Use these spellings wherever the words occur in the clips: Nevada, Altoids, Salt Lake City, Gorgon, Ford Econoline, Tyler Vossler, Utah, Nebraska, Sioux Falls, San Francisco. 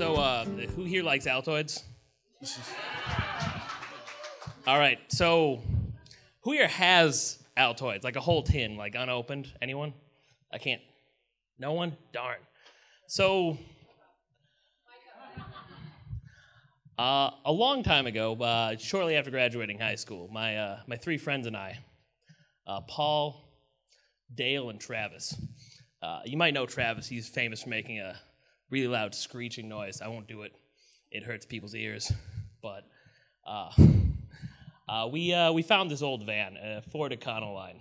So, who here likes Altoids? All right, so who here has Altoids? Like a whole tin, like unopened? Anyone? I can't. No one? Darn. So, a long time ago, shortly after graduating high school, my three friends and I, Paul, Dale, and Travis. You might know Travis. He's famous for making a really loud screeching noise. I won't do it. It hurts people's ears. But we found this old van, a Ford Econoline,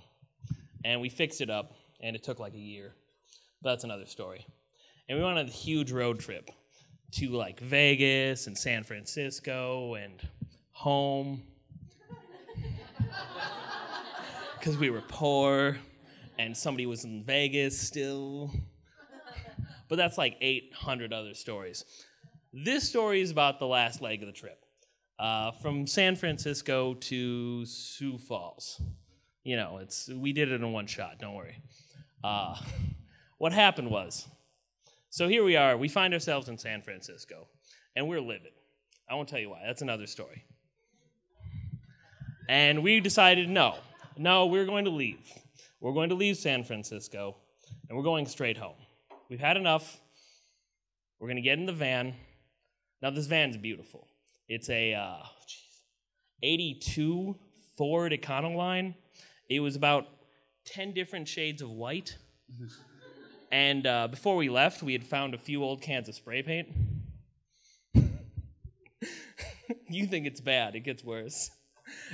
and we fixed it up, and it took like a year. But that's another story. And we went on a huge road trip to like Vegas and San Francisco and home because we were poor. And somebody was in Vegas still. But that's like 800 other stories. This story is about the last leg of the trip. From San Francisco to Sioux Falls. You know, we did it in one shot, don't worry. What happened was, so here we are, we find ourselves in San Francisco. And we're livid. I won't tell you why, that's another story. And we decided no, we're going to leave. We're going to leave San Francisco, and we're going straight home. We've had enough. We're going to get in the van. Now, this van's beautiful. It's a 82 Ford Econoline. It was about 10 different shades of white. And before we left, we had found a few old cans of spray paint. You think it's bad. It gets worse.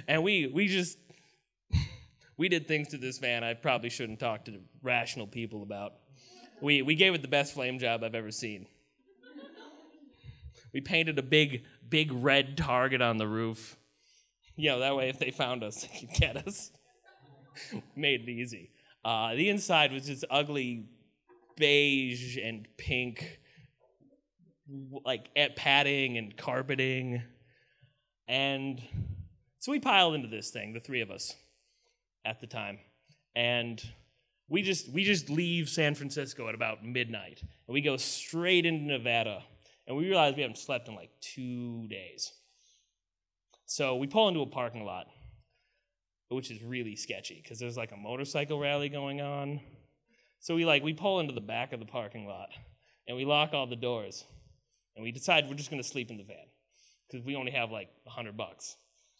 And we just... We did things to this van I probably shouldn't talk to rational people about. We gave it the best flame job I've ever seen. We painted a big red target on the roof. You know, that way if they found us, they could get us. Made it easy. The inside was just ugly beige and pink, like padding and carpeting. And so we piled into this thing, the three of us. At the time, and we just leave San Francisco at about midnight, and we go straight into Nevada, and we realize we haven't slept in like 2 days. So we pull into a parking lot, which is really sketchy because there's like a motorcycle rally going on. So we pull into the back of the parking lot, and we lock all the doors, and we decide we're just gonna sleep in the van because we only have like $100,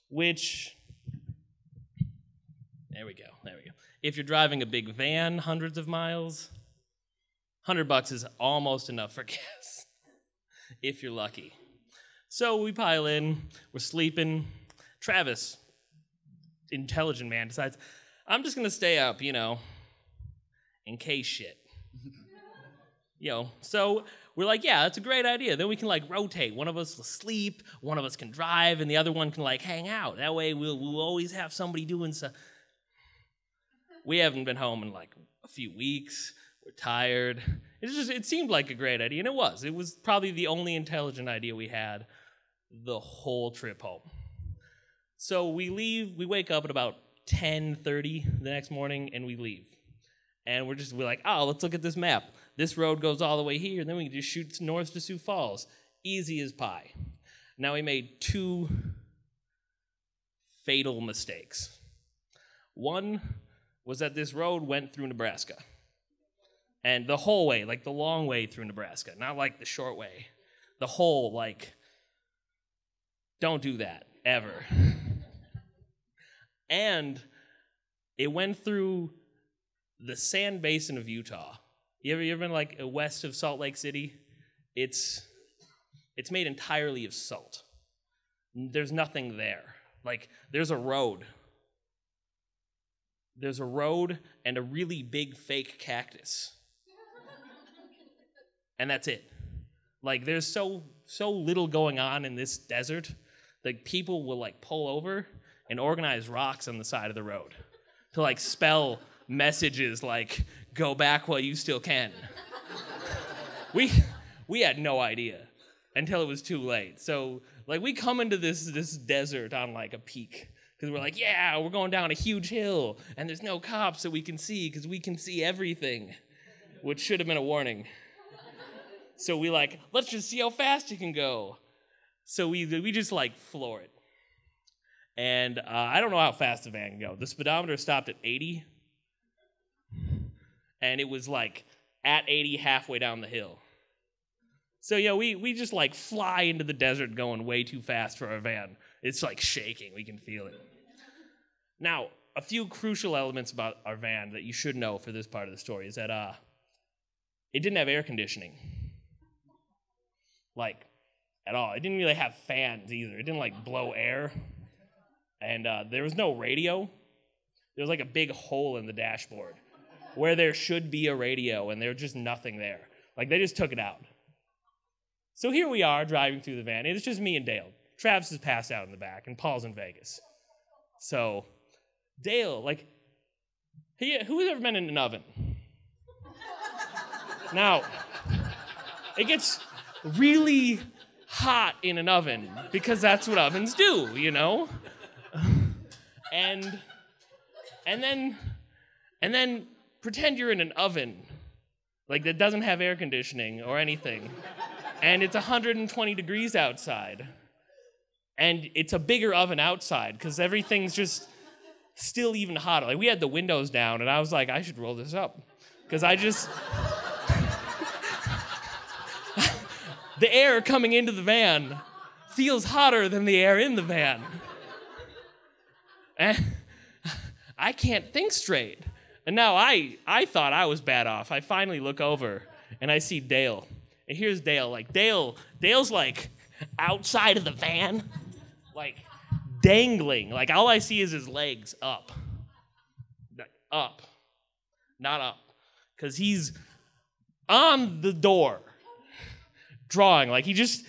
which. There we go. If you're driving a big van hundreds of miles, $100 is almost enough for gas, if you're lucky. So we pile in, we're sleeping. Travis, intelligent man, decides, I'm just gonna stay up, you know, in case shit. So we're like, yeah, that's a great idea. Then we can like rotate. One of us will sleep, one of us can drive, and the other one can like hang out. That way we'll always have somebody doing stuff. We haven't been home in like a few weeks. We're tired. It seemed like a great idea, and it was. It was probably the only intelligent idea we had the whole trip home. So we leave. We wake up at about 10:30 the next morning, and we leave. And we're like, oh, let's look at this map. This road goes all the way here, and then we can just shoot north to Sioux Falls. Easy as pie. Now we made two fatal mistakes. One was that this road went through Nebraska. And the whole way, like the long way through Nebraska, not like the short way. The whole, like, don't do that, ever. And it went through the sand basin of Utah. You ever been, like, west of Salt Lake City? It's made entirely of salt. There's nothing there. Like, there's a road and a really big fake cactus. And that's it. Like, there's so little going on in this desert that people will, like, pull over and organize rocks on the side of the road to, like, spell messages like, go back while you still can. We had no idea until it was too late. So, like, we come into this desert on, like, a peak. Because we're like, yeah, we're going down a huge hill, and there's no cops that we can see because we can see everything, which should have been a warning. So we like, let's just see how fast you can go. So we just like floor it. And I don't know how fast the van can go. The speedometer stopped at 80. And it was like at 80 halfway down the hill. So yeah, we just like fly into the desert going way too fast for our van. It's like shaking, we can feel it. Now, a few crucial elements about our van that you should know for this part of the story is that it didn't have air conditioning. Like, at all. It didn't really have fans either. It didn't like blow air. And there was no radio. There was like a big hole in the dashboard where there should be a radio, and there was just nothing there. Like, they just took it out. So here we are driving through the van. It's just me and Dale. Travis is passed out in the back, and Paul's in Vegas. So Dale, like, who's ever been in an oven? Now, it gets really hot in an oven because that's what ovens do, you know? And then pretend you're in an oven, like, that doesn't have air conditioning or anything, and it's 120 degrees outside, and it's a bigger oven outside because everything's just still even hotter. Like, we had the windows down, and I was like, I should roll this up because I just... The air coming into the van feels hotter than the air in the van. And I can't think straight. And now I thought I was bad off. I finally look over, and I see Dale. And here's Dale. Like, Dale's, like, outside of the van, like, dangling. Like, all I see is his legs up. Like, up. Not up. Because he's on the door. Drawing, like, he's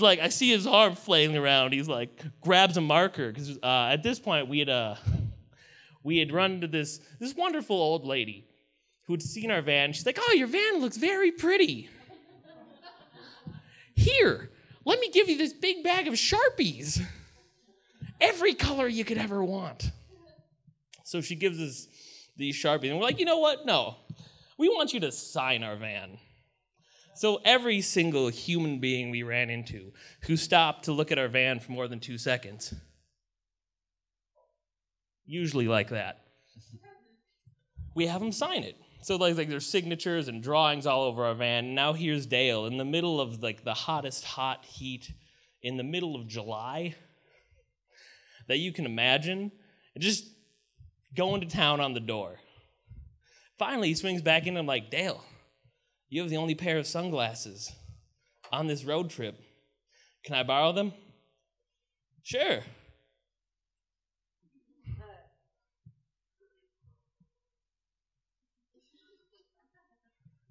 like, I see his arm flailing around. He's like, grabs a marker because at this point we had run into this wonderful old lady who'd seen our van. She's like, oh, your van looks very pretty. Here, let me give you this big bag of Sharpies, every color you could ever want. So she gives us these Sharpies, and we're like, you know what? No, we want you to sign our van. So every single human being we ran into who stopped to look at our van for more than 2 seconds, usually like that, we have them sign it. So like there's signatures and drawings all over our van. Now here's Dale in the middle of like the hottest hot heat in the middle of July that you can imagine, just going to town on the door. Finally, he swings back in and I'm like, Dale, you have the only pair of sunglasses on this road trip. Can I borrow them? Sure.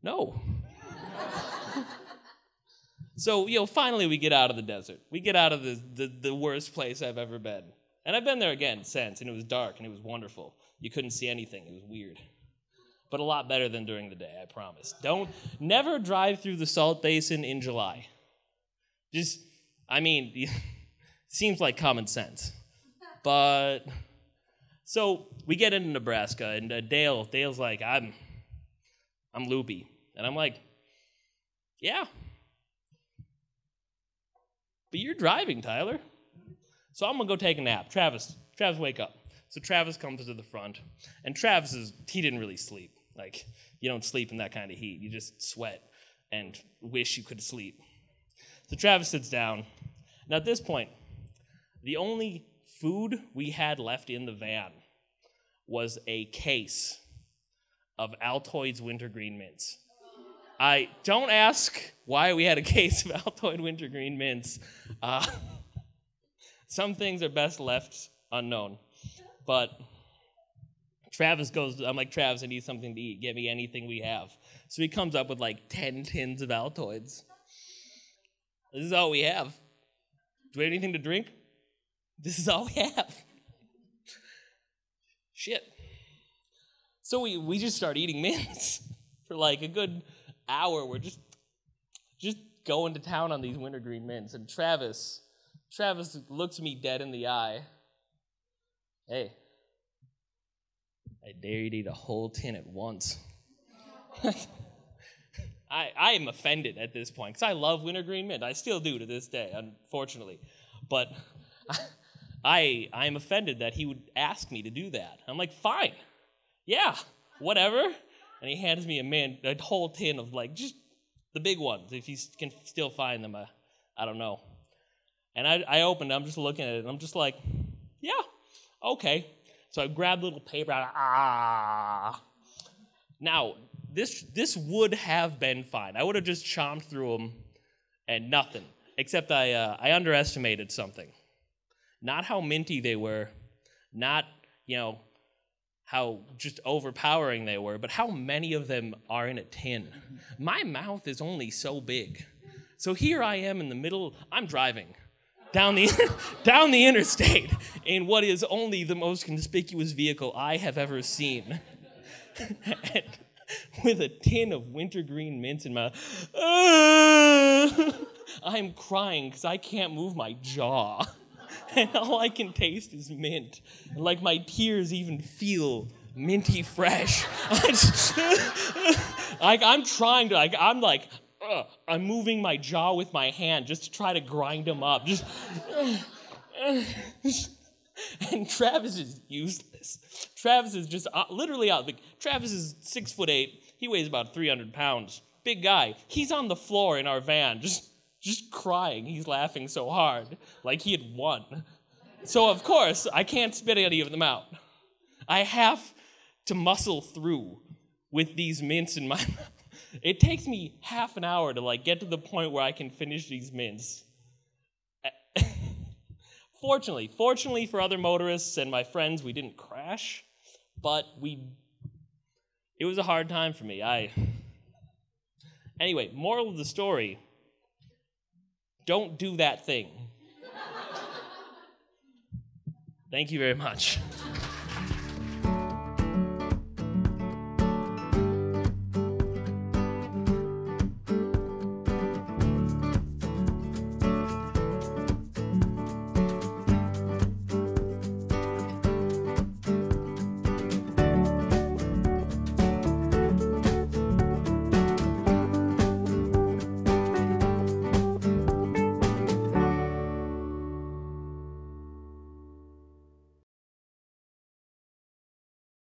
No. So, you know, finally we get out of the desert. We get out of the worst place I've ever been. And I've been there again since, and it was dark, and it was wonderful. You couldn't see anything. It was weird. But a lot better than during the day, I promise. Never drive through the Salt Basin in July. Just, I mean, it seems like common sense. But, so we get into Nebraska, and Dale's like, I'm loopy. And I'm like, yeah. But you're driving, Tyler. So I'm gonna go take a nap. Travis, wake up. So Travis comes to the front, and he didn't really sleep. Like, you don't sleep in that kind of heat. You just sweat and wish you could sleep. So Travis sits down. Now, at this point, the only food we had left in the van was a case of Altoids wintergreen mints. I don't ask why we had a case of Altoid wintergreen mints. Some things are best left unknown. But Travis goes, I'm like, Travis, I need something to eat. Give me anything we have. So he comes up with like 10 tins of Altoids. This is all we have. Do we have anything to drink? This is all we have. Shit. So we just start eating mints for like a good hour. We're just going to town on these wintergreen mints. And Travis looks me dead in the eye. Hey, I dare you to eat a whole tin at once. I am offended at this point because I love wintergreen mint. I still do to this day, unfortunately. But I am offended that he would ask me to do that. I'm like, fine. Yeah, whatever. And he hands me a whole tin of, like, just the big ones, if you can still find them. I don't know. And I opened it. I'm just looking at it, and I'm just like, yeah, okay. So I grabbed a little paper. Now, this would have been fine. I would have just chomped through them and nothing, except I underestimated something. Not how minty they were, not, you know, how just overpowering they were, but how many of them are in a tin. My mouth is only so big. So here I am in the middle, I'm driving down the interstate in what is only the most conspicuous vehicle I have ever seen. And with a tin of wintergreen mints in my I'm crying because I can't move my jaw. And all I can taste is mint. And, like, my tears even feel minty fresh. I'm moving my jaw with my hand just to try to grind them up. Just, and Travis is useless. Travis is just literally out. Like, Travis is 6'8". He weighs about 300 pounds. Big guy. He's on the floor in our van, just crying. He's laughing so hard, like he had won. So, of course, I can't spit any of them out. I have to muscle through with these mints in my mouth. It takes me half an hour to, like, get to the point where I can finish these mints. Fortunately for other motorists and my friends, we didn't crash, but it was a hard time for me. Anyway, moral of the story, don't do that thing. Thank you very much.